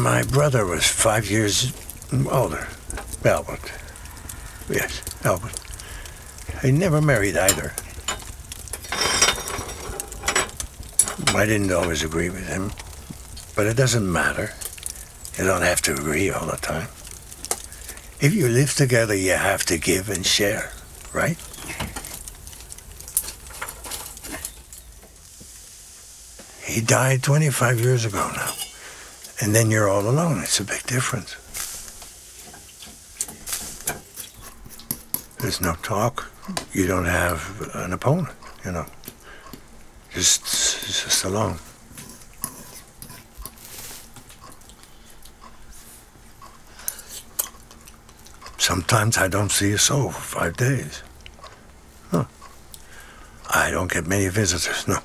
My brother was 5 years older, Albert. Yes, Albert. He never married either. I didn't always agree with him, but it doesn't matter. You don't have to agree all the time. If you live together, you have to give and share, right? He died 25 years ago now, and then you're all alone. It's a big difference. There's no talk. You don't have an opponent, you know. Just alone. Sometimes I don't see a soul for 5 days. Huh. I don't get many visitors, no.